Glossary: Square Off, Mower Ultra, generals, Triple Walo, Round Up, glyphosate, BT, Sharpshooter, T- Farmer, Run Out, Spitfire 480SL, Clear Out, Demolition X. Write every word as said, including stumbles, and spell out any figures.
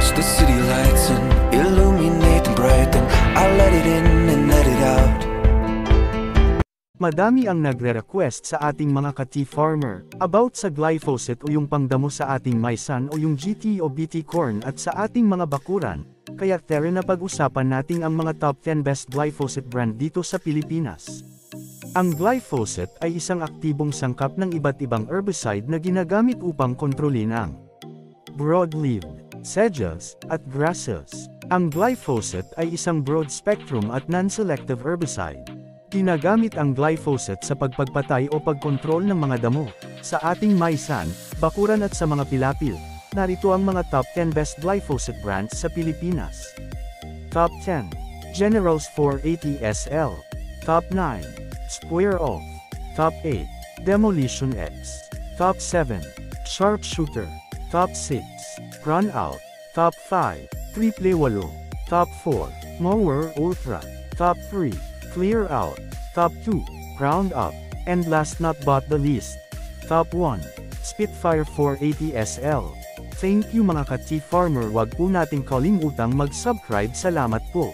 watch the city lights and illuminate and brighten. I let it in and let it out. Madami ang nagre-request sa ating mga ka-tea-farmer about sa glyphosate o yung pangdamo sa ating maisan o yung G T o B T corn at sa ating mga bakuran. Kaya tere na pag-usapan natin ang mga top ten best glyphosate brand dito sa Pilipinas. Ang glyphosate ay isang aktibong sangkap ng iba't ibang herbicide na ginagamit upang kontrolin ang broadleaved, sedges, at grasses. Ang glyphosate ay isang broad-spectrum at non-selective herbicide. Ginagamit ang glyphosate sa pagpagpatay o pagkontrol ng mga damo, sa ating maisan, bakuran at sa mga pilapil. Narito ang mga top ten best glyphosate brands sa Pilipinas. Top ten. Generals four eighty S L. Top nine. Square Off. Top eight. Demolition X. Top seven. Sharpshooter. Top six. Run Out. Top five. Triple Walo. Top four. Mower Ultra. Top three. Clear Out. Top two. Round Up. And last not but the least. Top one. Spitfire four eighty S L. Thank you mga ka-tea farmer, wag po nating kalimutang mag-subscribe. Salamat po.